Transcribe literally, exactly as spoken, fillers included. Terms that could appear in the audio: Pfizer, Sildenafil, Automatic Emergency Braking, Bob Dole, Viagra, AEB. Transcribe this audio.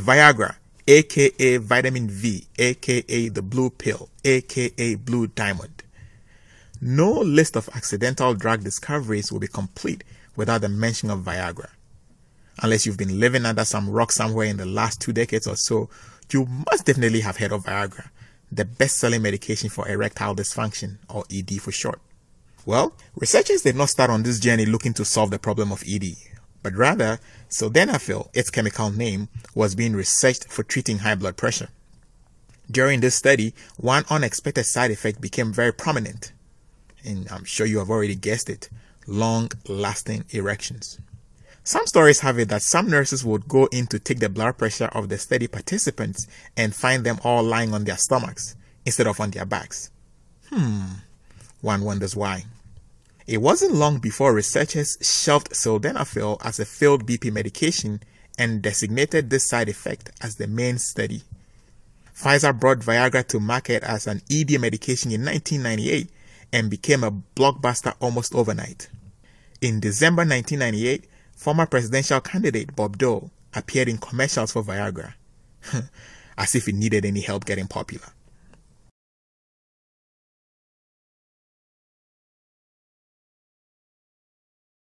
Viagra, aka vitamin V, aka the blue pill, aka blue diamond. No list of accidental drug discoveries will be complete without the mention of Viagra. Unless you've been living under some rock somewhere in the last two decades or so, you must definitely have heard of Viagra, the best-selling medication for erectile dysfunction, or E D for short. Well, researchers did not start on this journey looking to solve the problem of E D, but rather, sildenafil, its chemical name, was being researched for treating high blood pressure. During this study, one unexpected side effect became very prominent, and I'm sure you have already guessed it, long-lasting erections. Some stories have it that some nurses would go in to take the blood pressure of the study participants and find them all lying on their stomachs instead of on their backs. Hmm, one wonders why. It wasn't long before researchers shelved sildenafil as a failed B P medication and designated this side effect as the main study. Pfizer brought Viagra to market as an E D medication in nineteen ninety-eight and became a blockbuster almost overnight. In December nineteen ninety-eight, former presidential candidate Bob Dole appeared in commercials for Viagra, as if it needed any help getting popular.